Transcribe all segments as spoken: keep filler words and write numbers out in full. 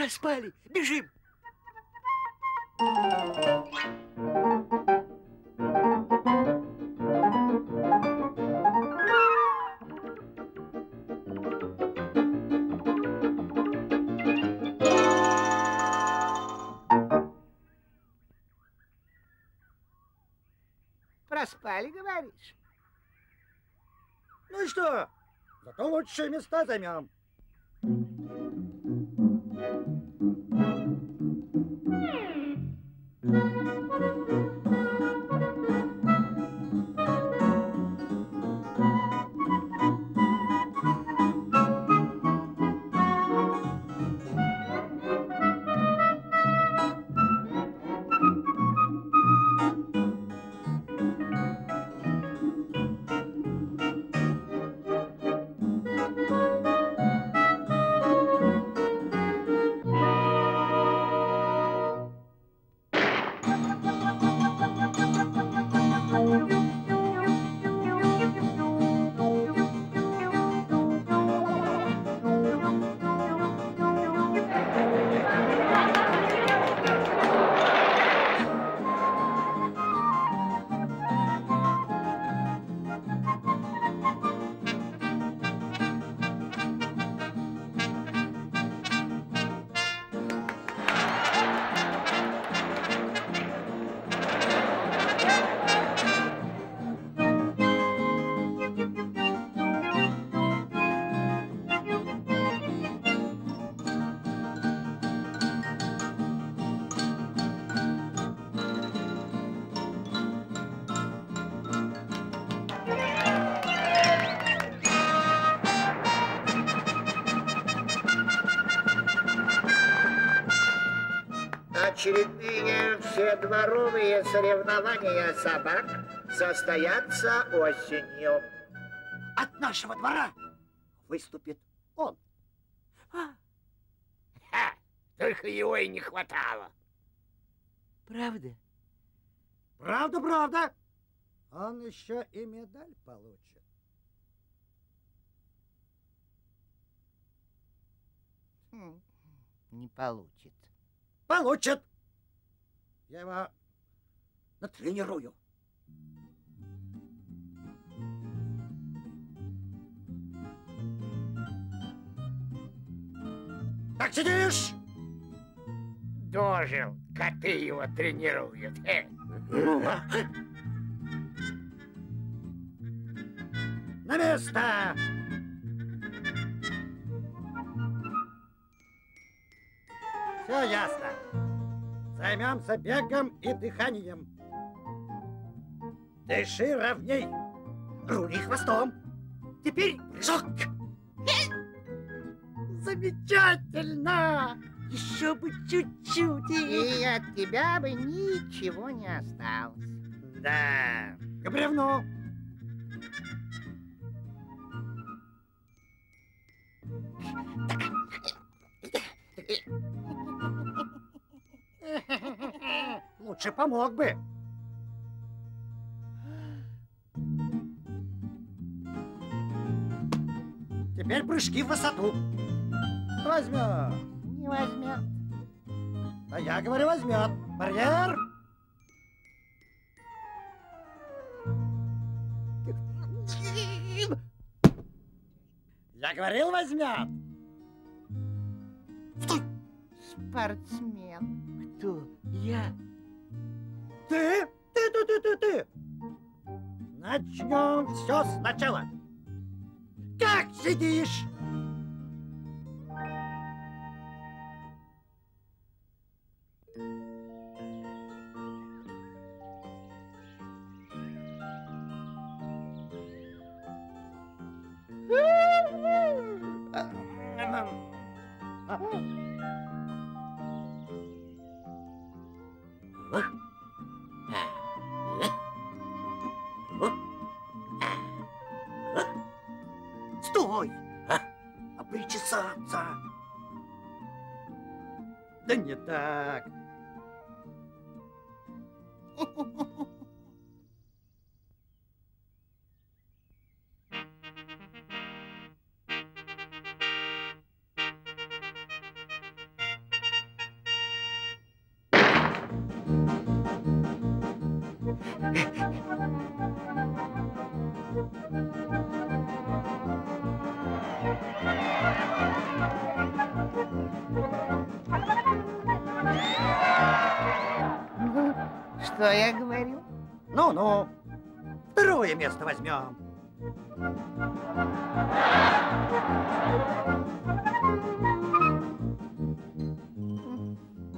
Проспали. Бежим. Проспали, говоришь? Ну и что? Зато лучшие места займем. Очередные вседворовые соревнования собак состоятся осенью. От нашего двора выступит он. А? Ха, только его и не хватало. Правда? Правда, правда. Он еще и медаль получит. Хм, не получит. Получит. Я его натренирую. Так сидишь? Дожил, коты его тренируют. Э. На место! Все ясно. Займемся бегом и дыханием. Дыши ровней. Рули хвостом. Теперь прыжок. Замечательно. Еще бы чуть-чуть. И от тебя бы ничего не осталось. Да. К бревну. Лучше помог бы. Теперь прыжки в высоту. Возьмет. Не возьмет. А я говорю, возьмет. Барьер. Я говорил, возьмет. Стой. Спортсмен. Кто? Я. Ты? Ты, ты, ты, ты, ты. Начнем все сначала. Как сидишь? Стой! А? А причесаться! Да не так! Что я говорил? Ну-ну, второе место возьмем.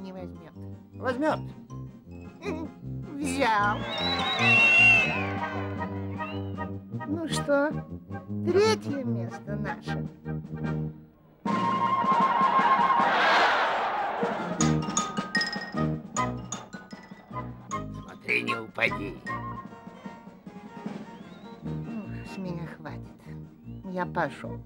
Не возьмет. Возьмет. Взял. Ну что, третье место наше. Смотри, не упади. С меня хватит. Я пошел.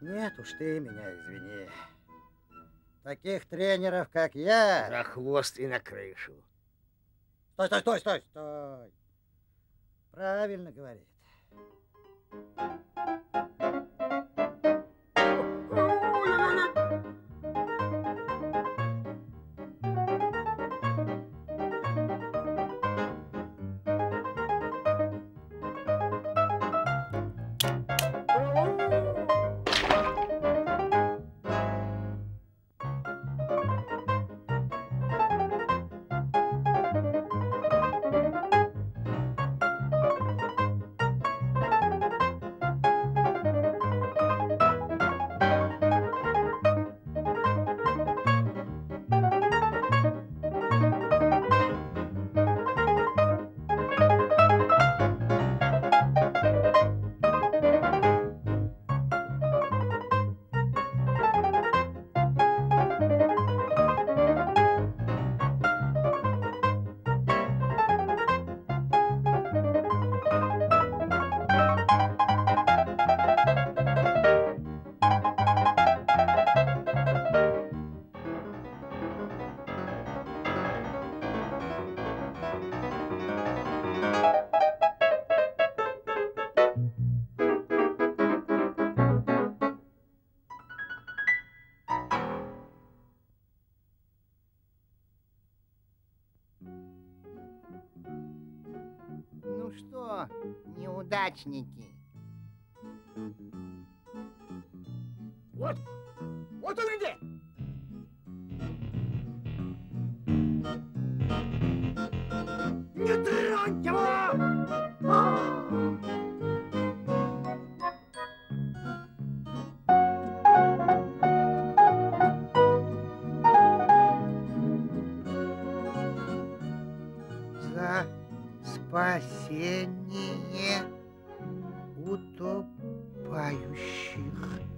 Нет уж, ты меня извини. Таких тренеров, как я... За хвост и на крышу. Стой, стой, стой, стой, стой. Правильно говорит. Что, неудачники? Вот, вот он где! Не тронь его! За спасение утопающих.